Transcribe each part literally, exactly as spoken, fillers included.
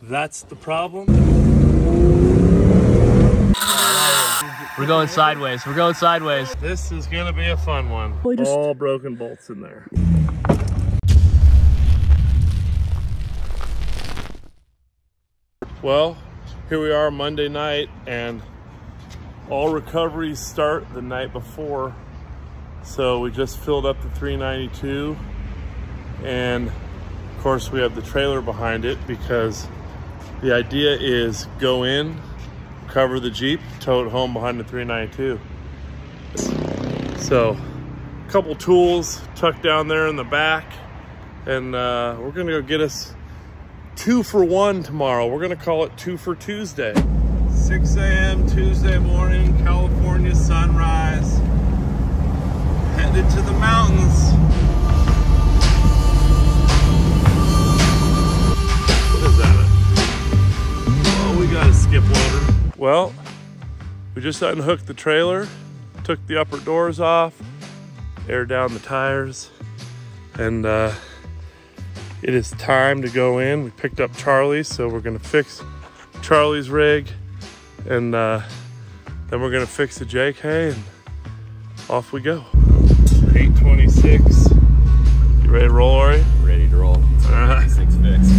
That's the problem. We're going sideways. We're going sideways. This is going to be a fun one. All broken bolts in there. Well, here we are Monday night, and all recoveries start the night before. So we just filled up the three ninety-two, and of course we have the trailer behind it because the idea is go in, cover the Jeep, tow it home behind the three ninety-two. So a couple tools tucked down there in the back, and uh, we're gonna go get us two for one tomorrow. We're gonna call it two for Tuesday. six A M Tuesday morning, California sunrise. Headed to the mountains. What is that? Oh, we got a skip loader. Well, we just unhooked the trailer, took the upper doors off, aired down the tires, and uh, it is time to go in. We picked up Charlie, so we're gonna fix Charlie's rig, and uh, then we're gonna fix the J K, and off we go. eight twenty-six. You ready to roll, Ori? Ready to roll. All right. Six fix.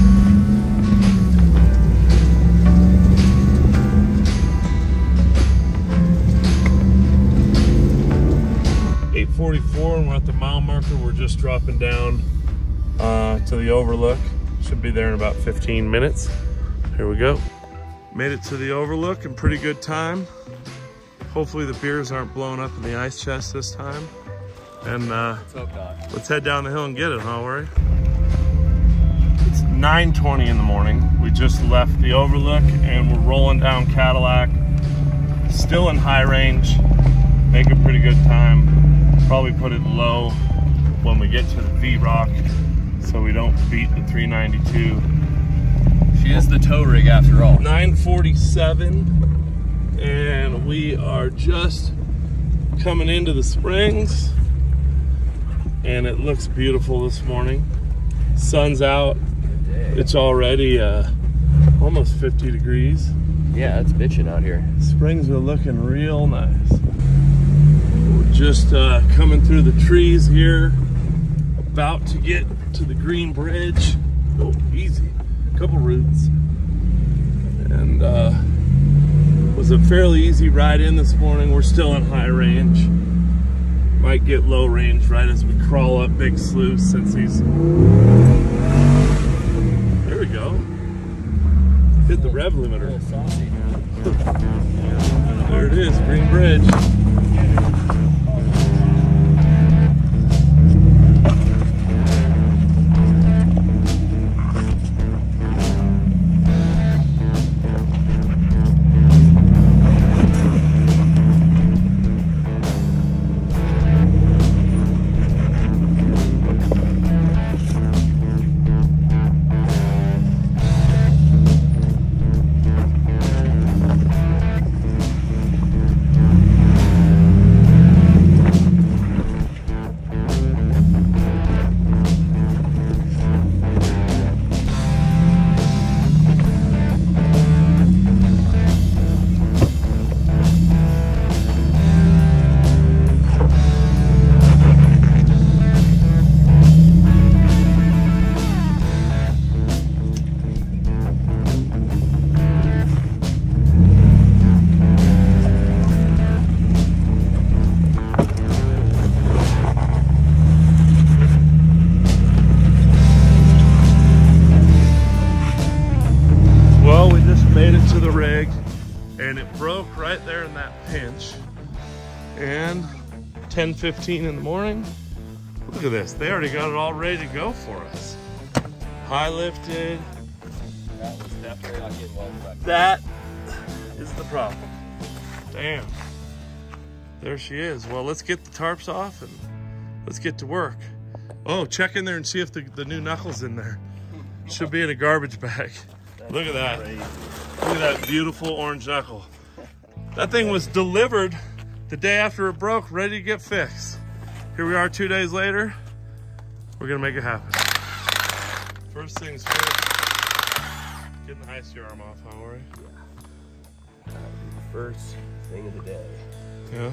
eight forty-four, and we're at the mile marker. We're just dropping down uh, to the overlook. Should be there in about fifteen minutes. Here we go. Made it to the overlook in pretty good time. Hopefully the beers aren't blown up in the ice chest this time. And uh, let's, let's head down the hill and get it, huh, Ori? It's nine twenty in the morning. We just left the overlook and we're rolling down Cadillac. Still in high range, make a pretty good time. Probably put it low when we get to the V-Rock so we don't beat the three ninety-two. She is the tow rig after all. nine forty-seven, and we are just coming into the Springs. And it looks beautiful this morning. Sun's out. It's already uh, almost fifty degrees. Yeah, it's bitching out here. Springs are looking real nice. We're just uh, coming through the trees here. About to get to the Green Bridge. Oh, easy. A couple routes. And uh, it was a fairly easy ride in this morning. We're still in high range. Might get low range right as we crawl up Big Sluice since he's... There we go. Hit the rev limiter. There it is, Green Bridge. ten fifteen in the morning. Look at this, they already got it all ready to go for us. High lifted. That was definitely not getting well prepped. That is the problem. Damn. There she is. Well, let's get the tarps off and let's get to work. Oh, check in there and see if the, the new knuckle's in there. Should be in a garbage bag. That's Look at that. Crazy. Look at that beautiful orange knuckle. That thing was delivered the day after it broke, ready to get fixed. Here we are two days later. We're gonna make it happen. First things first, get Getting the high steer arm off, huh, Ori? Yeah. That'll be the first thing of the day. Yeah.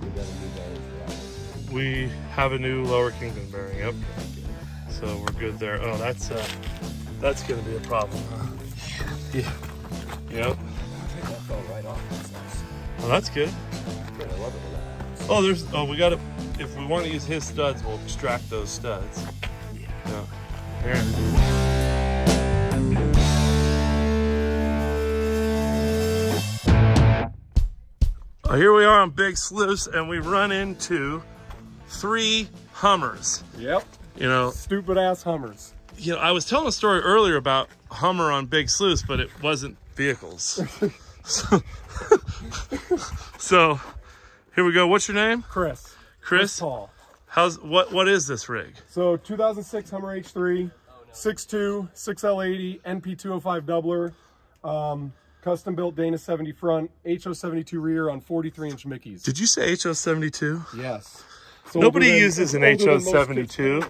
We got a new bearing. We have a new lower kingpin bearing, yep. So we're good there. Oh, that's uh, that's gonna be a problem, huh? Yeah. Yep. That fell right off. That's nice. Well, that's good. Yeah, I love it. Oh, there's. Oh, we gotta. If we want to use his studs, we'll extract those studs. Yeah. Yeah. Here. Well, here we are on Big Sluice, and we run into three Hummers. Yep. You know, stupid ass Hummers. You know, I was telling a story earlier about Hummer on Big Sluice, but it wasn't vehicles. so, so, here we go. What's your name? Chris. Chris. Chris Paul. How's what? What is this rig? So, two thousand six Hummer H three, six two, six L eighty, N P two oh five doubler. Um, Custom built Dana seventy front, H O seventy-two rear on forty-three inch Mickeys. Did you say H O seventy-two? Yes. So nobody uses an H O seventy-two.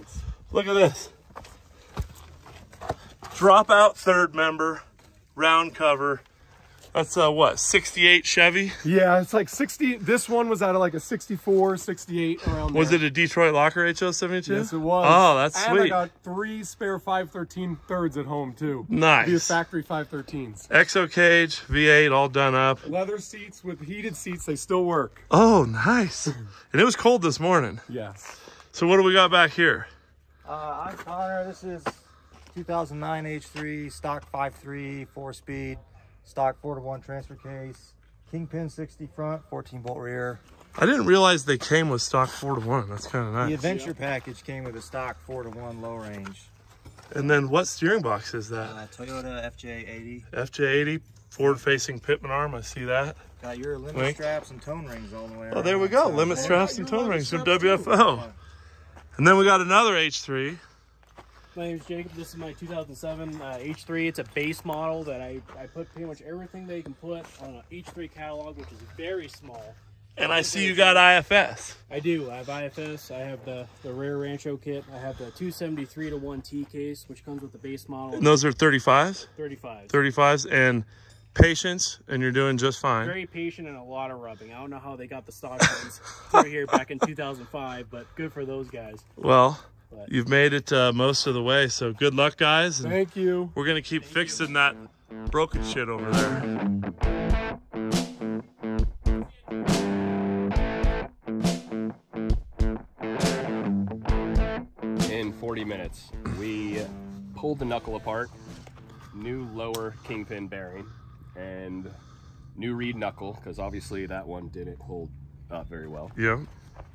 Look at this. Drop out third member, round cover. That's uh, what, sixty-eight Chevy? Yeah, it's like sixty. This one was out of like a sixty-four, sixty-eight around. Was there. It a Detroit Locker H O seventy-two? Yes, it was. Oh, that's and sweet. I got three spare five thirteen thirds at home too. Nice. These factory five thirteens. X O cage, V eight, all done up. Leather seats with heated seats. They still work. Oh, nice. And it was cold this morning. Yes. So what do we got back here? Uh, I'm Connor. This is two thousand nine H three, stock five three, four speed. Stock four to one transfer case, Kingpin sixty front, fourteen bolt rear. I didn't realize they came with stock four to one. That's kind of nice. The adventure package came with a stock four to one low range. And then what steering box is that? Uh, Toyota F J eighty. F J eighty, forward facing pitman arm. I see that. Got your limit Link. straps and tone rings all the way around. Oh, there we go. Limit so straps and tone rings from W F O. Yeah. And then we got another H three. My name is Jacob. This is my two thousand seven uh, H three. It's a base model that I, I put pretty much everything they can put on an H three catalog, which is very small. And I see you got I F S. I do. I have I F S. I have the, the rear Rancho kit. I have the two seventy-three to one T case, which comes with the base model. And those are thirty-fives? thirty-fives. thirty-fives and patience, and you're doing just fine. Very patient and a lot of rubbing. I don't know how they got the stock ones over here back in two thousand five, but good for those guys. Well... But. You've made it uh, most of the way, so good luck, guys. And thank you. We're going to keep Thank fixing you. that broken shit over there. In forty minutes, we pulled the knuckle apart, new lower kingpin bearing, and new reed knuckle, because obviously that one didn't hold up very well. Yeah.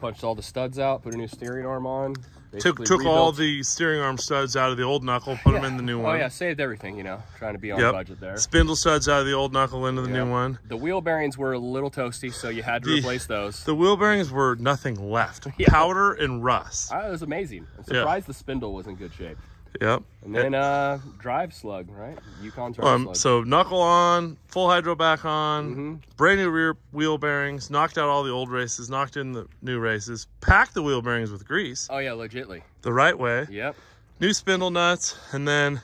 Punched all the studs out, put a new steering arm on. Took took rebuilt. all the steering arm studs out of the old knuckle, put yeah. them in the new one. Oh yeah, saved everything, you know, trying to be on yep. budget there. Spindle studs out of the old knuckle into the yep. new one. The wheel bearings were a little toasty, so you had to the, replace those. The wheel bearings were nothing left. Yeah. Powder and rust. Oh, it was amazing. I'm surprised yep. the spindle was in good shape. Yep. And then it, uh, drive slug, right? Yukon drive um, slug. So knuckle on, full hydro back on, mm-hmm. brand new rear wheel bearings, knocked out all the old races, knocked in the new races, packed the wheel bearings with grease. Oh yeah, legitly. The right way. Yep. New spindle nuts, and then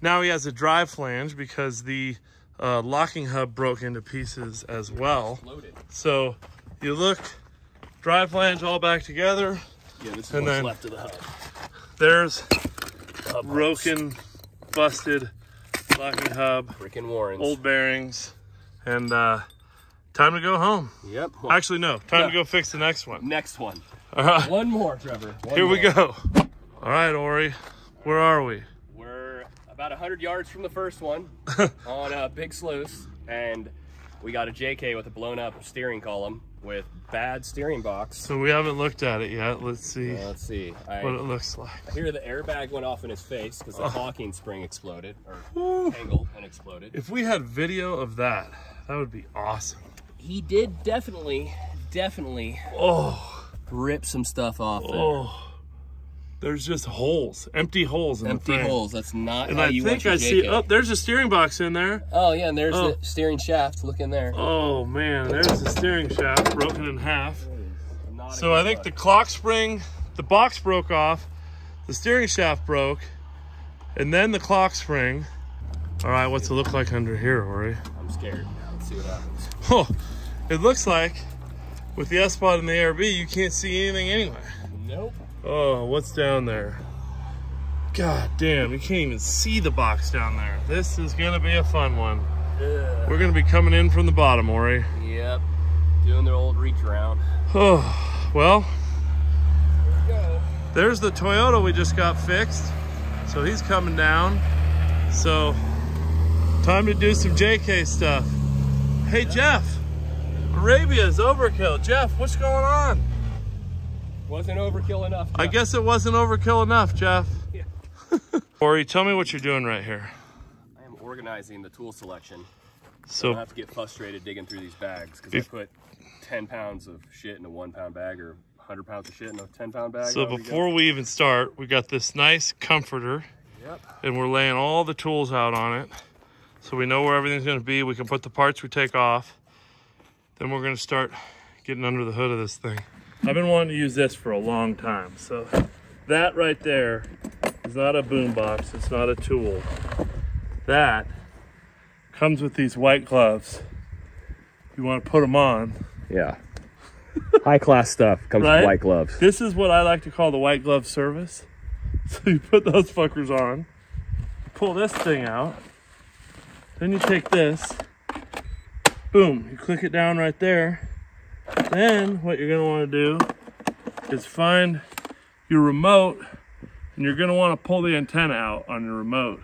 now he has a drive flange because the uh, locking hub broke into pieces as well. Loaded. So you look, drive flange all back together. Yeah, this is and what's then left of the hub. There's... broken, busted locking hub, freaking Warrens, old bearings, and uh, time to go home. Yep. Actually, no, time yeah. to go fix the next one. Next one. All right. One more, Trevor. One Here more. we go. All right, Ori, where are we? We're about a hundred yards from the first one on uh, Big Sluice, and we got a J K with a blown up steering column with bad steering box. So we haven't looked at it yet. Let's see. Uh, let's see I, what it looks like. I hear the airbag went off in his face because the oh. locking spring exploded or Ooh. tangled and exploded. If we had video of that, that would be awesome. He did definitely, definitely oh. rip some stuff off there. Oh. There's just holes, empty holes in empty the Empty holes, that's not and how I you think want your I J K. See, oh, there's a steering box in there. Oh yeah, and there's oh. the steering shaft, look in there. Oh man, there's the steering shaft, broken in half. So I think luck. the clock spring, the box broke off, the steering shaft broke, and then the clock spring. All right, what's it look like under here, Ori? I'm scared. Now let's see what happens. Oh, it looks like with the S-Pod and the A R B, you can't see anything anyway. Nope. Oh, what's down there? God damn, you can't even see the box down there. This is gonna be a fun one. Yeah. We're gonna be coming in from the bottom, Ori. Yep, doing the old reach around. Oh, well, there we go. There's the Toyota we just got fixed. So he's coming down. So time to do some J K stuff. Hey, yeah. Jeff, Arabia's overkill. Jeff, what's going on? Wasn't overkill enough, Jeff. I guess it wasn't overkill enough, Jeff. Yeah. Ori, tell me what you're doing right here. I am organizing the tool selection. So I don't have to get frustrated digging through these bags, because I put ten pounds of shit in a one pound bag, or one hundred pounds of shit in a ten pound bag. So before we even start, we got this nice comforter. Yep. And we're laying all the tools out on it, so we know where everything's going to be. We can put the parts we take off. Then we're going to start getting under the hood of this thing. I've been wanting to use this for a long time. So that right there is not a boom box. It's not a tool. That comes with these white gloves. You want to put them on. Yeah. High class stuff comes right? with white gloves. This is what I like to call the white glove service. So you put those fuckers on, pull this thing out, then you take this, boom, you click it down right there. Then what you're going to want to do is find your remote, and you're going to want to pull the antenna out on your remote.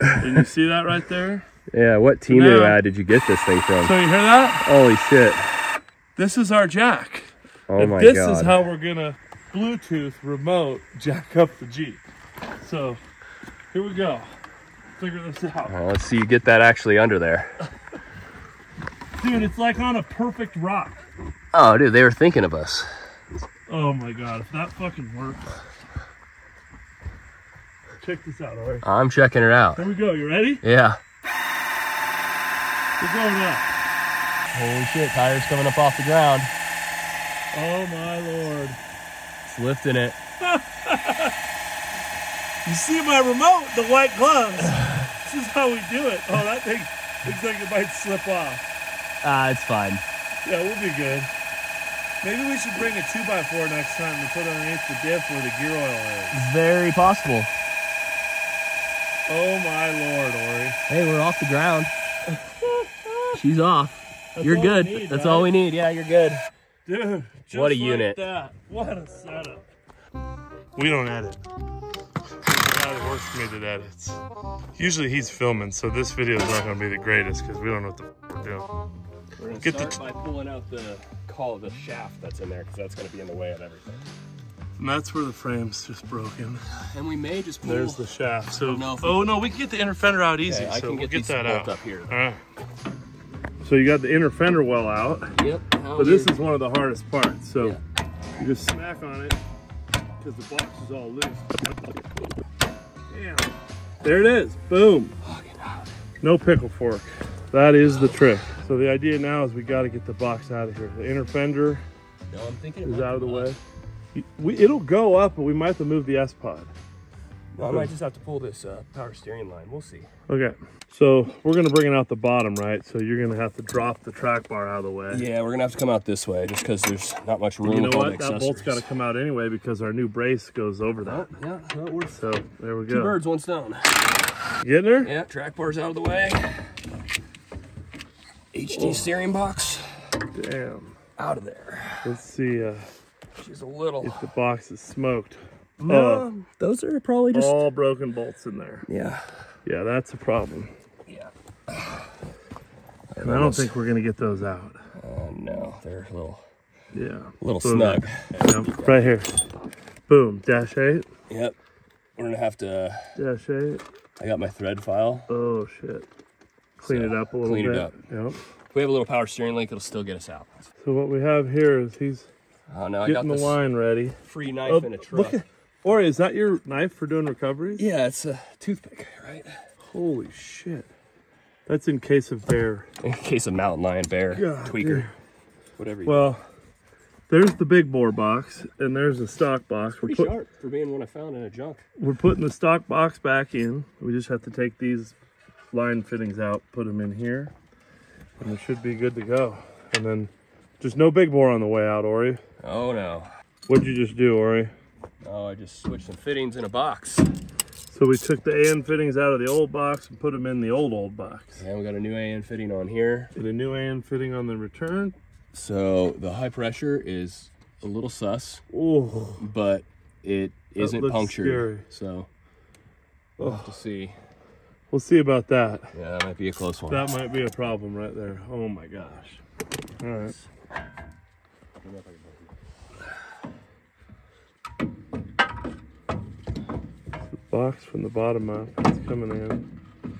Can you see that right there? Yeah, what Timu ad did you get this thing from? So you hear that? Holy shit. This is our jack. Oh and my this God. This is how we're going to Bluetooth remote jack up the Jeep. So here we go. Figure this out. Well, let's see you get that actually under there. Dude, it's like on a perfect rock. Oh, dude, they were thinking of us. Oh my God, if that fucking works. Check this out, Ori. I'm checking it out. Here we go. You ready? Yeah. We're going up. Holy shit, tires coming up off the ground. Oh my Lord. It's lifting it. You see my remote, the white gloves. This is how we do it. Oh, that thing looks like it might slip off. Ah, uh, it's fine. Yeah, we'll be good. Maybe we should bring a two by four next time to put underneath the diff where the gear oil is. Very possible. Oh my Lord, Ori. Hey, we're off the ground. She's off. That's you're good. Need, That's right? all we need. Yeah, you're good. Dude, just what a like unit. That. What a setup. We don't edit. The guy that works for me that edits. Usually he's filming, so this video is not going to be the greatest because we don't know what the f we're doing. We're going to start the by pulling out the call of the shaft that's in there, because that's going to be in the way of everything. And that's where the frame's just broken. And we may just pull. There's the shaft. So, no, oh no, we can get the inner fender out easy. Yeah, I so can get we'll get that out. Up here. All right. So you got the inner fender well out. Yep. But this is one of the hardest parts. So yeah. you just smack on it because the box is all loose. Damn. There it is. Boom. No pickle fork. That is the trick. So the idea now is we got to get the box out of here. The inner fender no, I'm thinking is out of the way. We, it'll go up, but we might have to move the S-Pod. Well, I might just have to pull this uh, power steering line. We'll see. Okay. So we're going to bring it out the bottom, right? So you're going to have to drop the track bar out of the way. Yeah, we're going to have to come out this way just because there's not much room. You know what? That bolt's got to come out anyway because our new brace goes over that. Oh, yeah, that works. So there we go. Two birds, one stone. You getting her? Yeah, track bar's out of the way. H D steering box. Damn. Out of there. Let's see. Uh, She's a little. If the box is smoked. No, uh, those are probably just all broken bolts in there. Yeah, yeah, that's a problem. Yeah, and I don't think we're gonna get those out. Oh no, they're a little. Yeah, a little boom. Snug. Yep. Right here. Boom. Dash eight. Yep. We're gonna have to. Dash eight. I got my thread file. Oh shit. Clean so, it up a little clean bit. Clean it up. Yep. If we have a little power steering link, it'll still get us out. So what we have here is he's oh, no, getting I got the line ready. Free knife oh, in a truck. Ori, is that your knife for doing recoveries? Yeah, it's a toothpick, right? Holy shit. That's in case of bear. In case of mountain lion, bear, God, tweaker, dear. Whatever you Well, do. There's the big bore box, and there's the stock box. It's pretty we're put, sharp for being one I found in a junk. We're putting the stock box back in. We just have to take these line fittings out, put them in here, and it should be good to go. And then just no big bore on the way out, Ori. Oh no. What'd you just do, Ori? Oh, I just switched some fittings in a box. So we took the A N fittings out of the old box and put them in the old, old box. And we got a new A N fitting on here. Did a new A N fitting on the return. So the high pressure is a little sus. Ooh. But it isn't punctured. Scary. So we'll oh. have to see. We'll see about that. Yeah, that might be a close one. That might be a problem right there. Oh my gosh. All right. Box from the bottom up, it's coming in.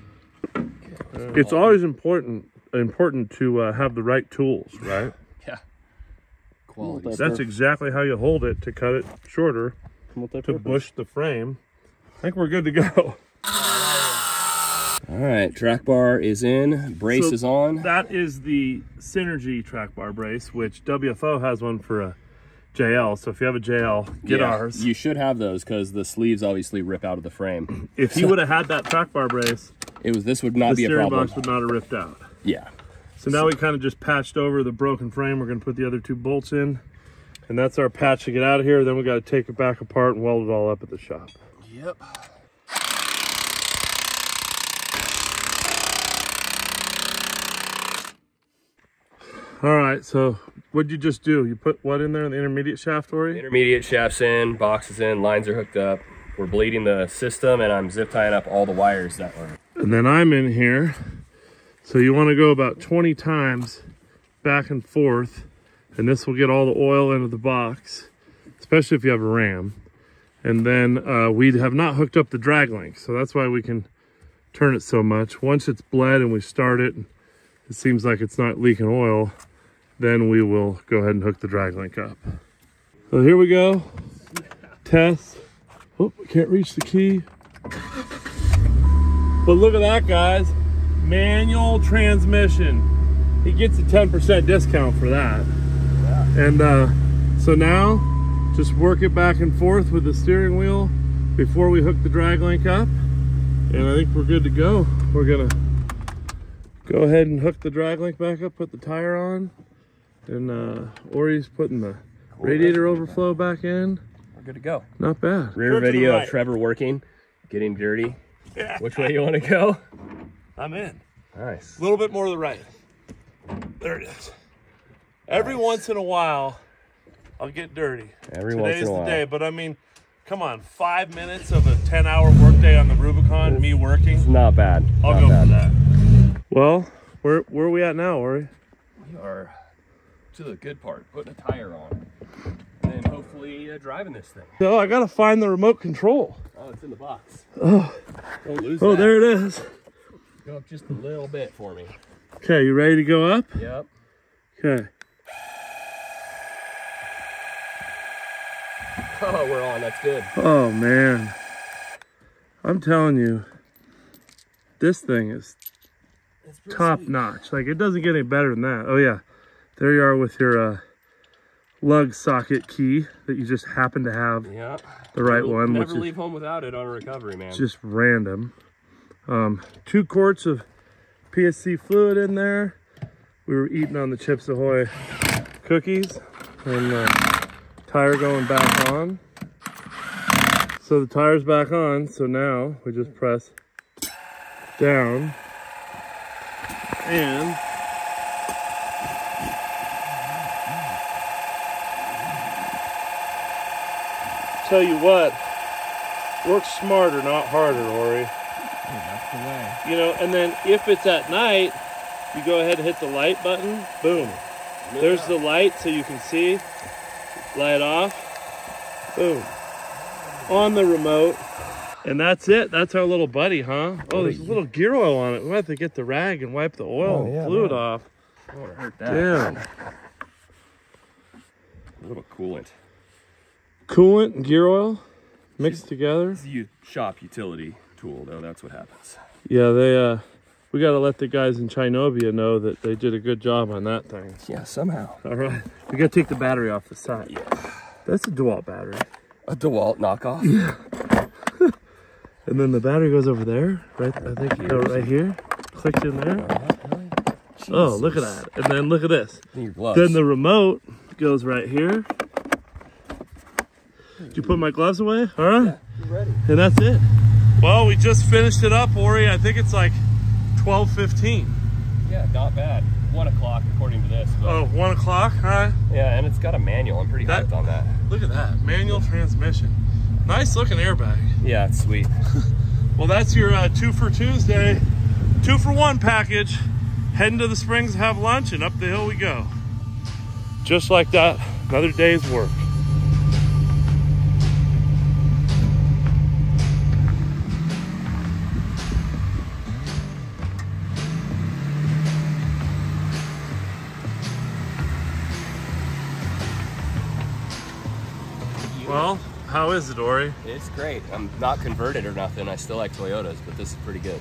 Okay, it's always important important to uh, have the right tools, right? Yeah. Quality. That's exactly how you hold it to cut it shorter, to bush the frame. I think we're good to go. All right, track bar is in, brace so is on. That is the Synergy track bar brace, which W F O has one for a J L, so if you have a J L, get yeah, ours. You should have those because the sleeves obviously rip out of the frame. If you would have had that track bar brace, it was this would not be a problem. The steering box would not have ripped out. Yeah. So, so now we kind of just patched over the broken frame. We're going to put the other two bolts in, and that's our patch to get out of here. Then we got to take it back apart and weld it all up at the shop. Yep. All right, so what'd you just do? You put what in there in the intermediate shaft, Ori? Intermediate shaft's in, box is in, lines are hooked up. We're bleeding the system, and I'm zip tying up all the wires that were. And then I'm in here. So you want to go about twenty times back and forth, and this will get all the oil into the box, especially if you have a ram. And then uh, we have not hooked up the drag link, so that's why we can turn it so much. Once it's bled and we start it, it seems like it's not leaking oil, then we will go ahead and hook the drag link up. So here we go. Test. Oh, can't reach the key. But look at that, guys. Manual transmission. He gets a ten percent discount for that. Yeah. And uh, so now, just work it back and forth with the steering wheel before we hook the drag link up. And I think we're good to go. We're gonna go ahead and hook the drag link back up, put the tire on, and uh, Ori's putting the radiator overflow back in. We're good to go. Not bad. Rear video of Trevor working, getting dirty. Yeah. Which way you want to go? I'm in. Nice. A little bit more to the right. There it is. Every nice. once in a while, I'll get dirty. Every Today's once in a while. Today's the day, but I mean, come on, five minutes of a ten hour workday on the Rubicon, it's, me working. It's not bad. I'll not go bad. for that. Well, where, where are we at now, Ori? We are to the good part, putting a tire on and then hopefully uh, driving this thing. No, I got to find the remote control. Oh, it's in the box. Oh, Don't lose oh that. There it is. Go up just a little bit for me. Okay, you ready to go up? Yep. Okay. Oh, we're on. That's good. Oh, man. I'm telling you, this thing is top sweet. notch. Like, it doesn't get any better than that. Oh yeah, there you are with your uh lug socket key that you just happen to have. Yeah, the right we'll one never which leave is home without it on a recovery, man. Just random. Um two quarts of P S C fluid in there. We were eating on the Chips Ahoy cookies, and uh, tire going back on. So the tire's back on, so now we just press down. And tell you what, work smarter, not harder, Ori. Yeah, that's the way. You know, and then if it's at night, you go ahead and hit the light button. Boom. Yeah. There's the light, so you can see. Light off. Boom. On the remote. And that's it. That's our little buddy, huh? Oh, there's a little gear oil on it. We might have to get the rag and wipe the oil oh, yeah, and fluid man. off. Oh, it hurt that. Damn. A little coolant. Coolant and gear oil mixed it's, together. It's a shop utility tool, though. That's what happens. Yeah, they. Uh, we got to let the guys in Chinobia know that they did a good job on that thing. Yeah, somehow. All right. We got to take the battery off the side. Yeah. That's a DeWalt battery. A DeWalt knockoff? Yeah. And then the battery goes over there, right? I think, oh, right here. clicked in there. Jesus. Oh, look at that. And then look at this. Then the remote goes right here. Did you put my gloves away? All right. Yeah, you're ready. And that's it. Well, we just finished it up, Ori. I think it's like twelve fifteen. Yeah, not bad. One o'clock according to this. But... Oh, one o'clock? All right. Yeah, and it's got a manual. I'm pretty that, hyped on that. Look at that. Manual transmission. Nice looking airbag. Yeah, it's sweet. Well, that's your uh, two for Tuesday, two for one package. Heading to the Springs to have lunch, and up the hill we go. Just like that, another day's work. Well, how is it, Ori? It's great. I'm not converted or nothing. I still like Toyotas, but this is pretty good.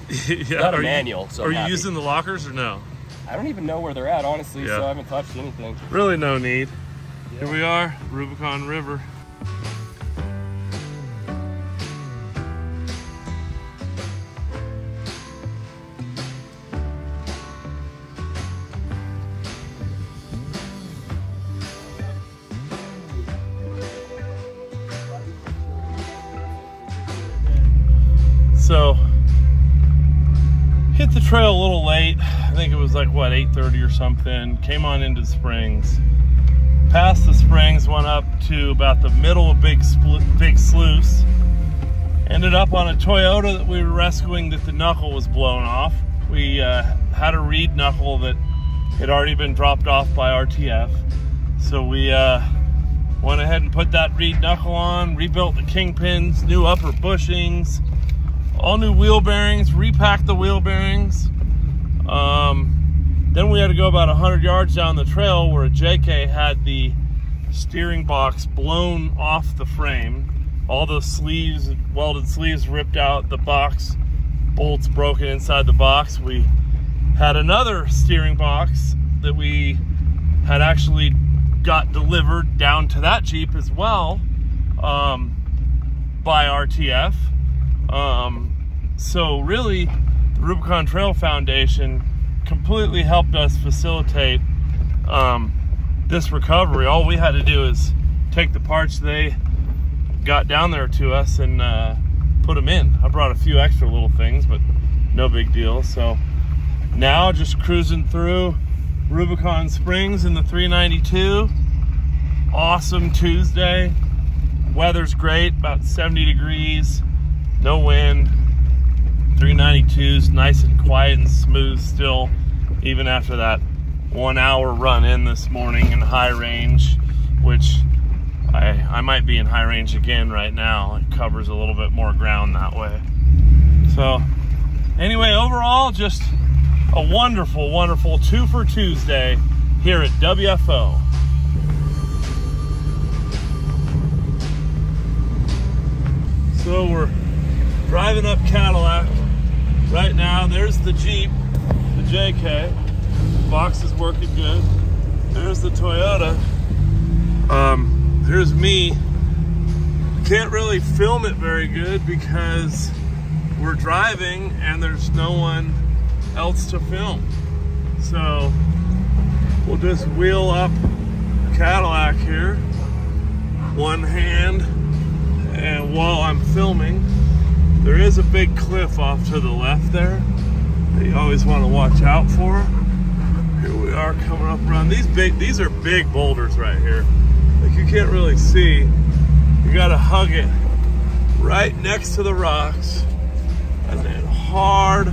Yeah, not a manual, you, so I'm Are you happy. Using the lockers or no? I don't even know where they're at, honestly, yeah. So I haven't touched anything. Really no need. Yeah. Here we are, Rubicon River. So, hit the trail a little late. I think it was like, what, eight thirty or something. Came on into the Springs. Past the Springs, went up to about the middle of Big, Big Sluice. Ended up on a Toyota that we were rescuing that the knuckle was blown off. We uh, had a reed knuckle that had already been dropped off by R T F. So we uh, went ahead and put that reed knuckle on, rebuilt the kingpins, new upper bushings, all new wheel bearings, repacked the wheel bearings. Um, then we had to go about a hundred yards down the trail where J K had the steering box blown off the frame. All the sleeves, welded sleeves ripped out, the box bolts broken inside the box. We had another steering box that we had actually got delivered down to that Jeep as well um, by R T F. Um, so really the Rubicon Trail Foundation completely helped us facilitate, um, this recovery. All we had to do is take the parts they got down there to us and, uh, put them in. I brought a few extra little things, but no big deal. So now just cruising through Rubicon Springs in the three ninety-two. Awesome Tuesday. Weather's great, about seventy degrees. No wind, three ninety-two's nice and quiet and smooth still, even after that one hour run in this morning in high range, which I, I might be in high range again right now. It covers a little bit more ground that way. So anyway, overall, just a wonderful, wonderful two for Tuesday here at W F O. So we're driving up Cadillac right now. There's the Jeep, the J K. Box is working good. There's the Toyota. Um, here's me. Can't really film it very good because we're driving and there's no one else to film. So we'll just wheel up Cadillac here, one hand, and while I'm filming. There is a big cliff off to the left there that you always want to watch out for. Here we are coming up around. These big, these are big boulders right here. Like you can't really see. You gotta hug it right next to the rocks. And then hard,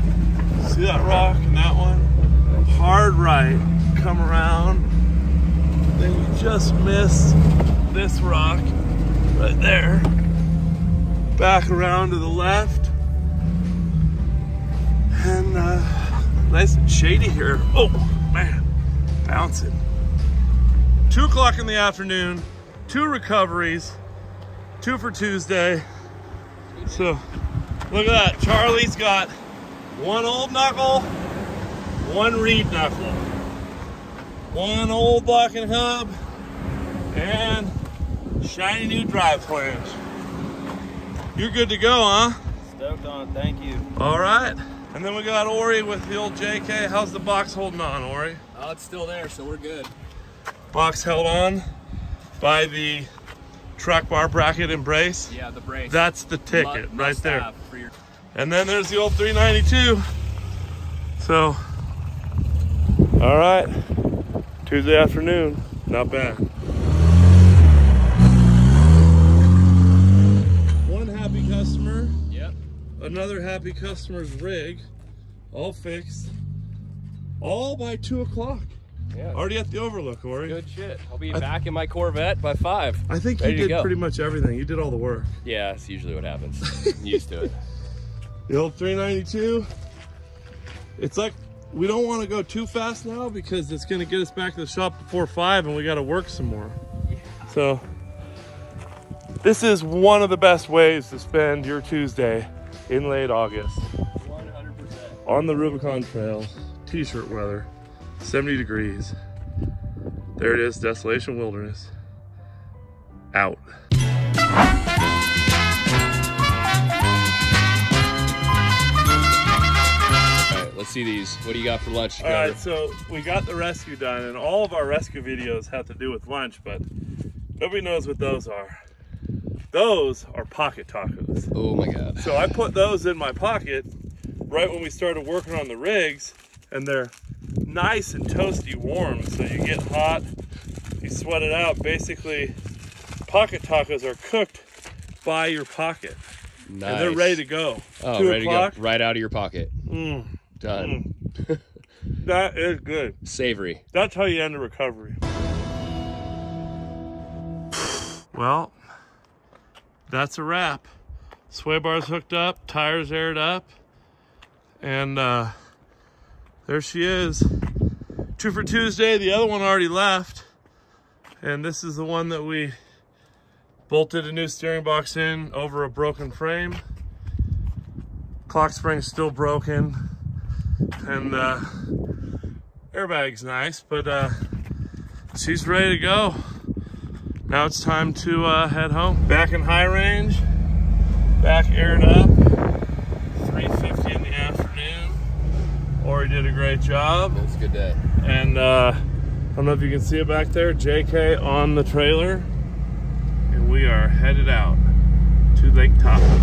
see that rock and that one? Hard right, come around. Then you just missed this rock right there. Back around to the left, and uh, nice and shady here. Oh man, bouncing. Two o'clock in the afternoon, two recoveries, two for Tuesday. So look at that, Charlie's got one old knuckle, one reed knuckle, one old locking hub, and shiny new drive flange. You're good to go, huh? Stoked on it, thank you. All right. And then we got Ori with the old J K. How's the box holding on, Ori? Oh, it's still there, so we're good. Box held on by the track bar bracket and brace. Yeah, the brace. That's the ticket M right there. Your... And then there's the old three ninety-two. So, all right, Tuesday afternoon, not bad. One happy customer. Yep. Another happy customer's rig, all fixed, all by two o'clock. Yeah. Already at the Overlook, Ori. Good shit. I'll be back in my Corvette by five. I think you did pretty much everything. You did all the work. Yeah, that's usually what happens. I'm used to it. The old three ninety-two. It's like we don't want to go too fast now because it's going to get us back to the shop before five and we got to work some more. Yeah. So this is one of the best ways to spend your Tuesday in late August. one hundred percent. On the Rubicon Trail, t-shirt weather. seventy degrees. There it is, Desolation Wilderness. Out. All right, let's see these. What do you got for lunch together? All right, so we got the rescue done, and all of our rescue videos have to do with lunch, but nobody knows what those are. Those are pocket tacos. Oh my God. So I put those in my pocket right when we started working on the rigs, and they're nice and toasty warm, so you get hot, you sweat it out. Basically, pocket tacos are cooked by your pocket. Nice. And they're ready to go. Oh, Two ready o'clock. to go. Right out of your pocket. Mm. Done. Mm. That is good. Savory. That's how you end a recovery. Well, that's a wrap. Sway bar's hooked up, tires aired up, and uh, there she is. Two for Tuesday, the other one already left. And this is the one that we bolted a new steering box in over a broken frame. Clock spring's still broken. And uh, airbag's nice, but uh, she's ready to go. Now it's time to uh, head home. Back in high range, back aired up, three fifty in the afternoon. Ori did a great job. It's a good day. And uh, I don't know if you can see it back there, J K on the trailer. And we are headed out to Lake Tahoe.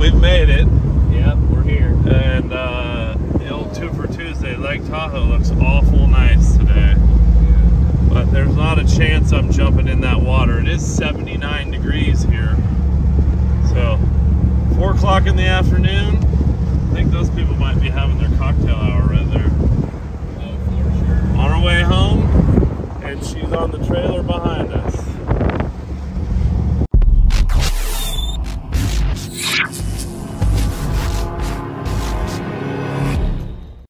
We've made it. Yep, we're here. And uh, the old two for Tuesday, Lake Tahoe looks awful nice today. Yeah. But there's not a chance I'm jumping in that water. It is seventy-nine degrees here. So, four o'clock in the afternoon. I think those people might be having their cocktail hour right there. Oh, for sure. On her way home, and she's on the trailer behind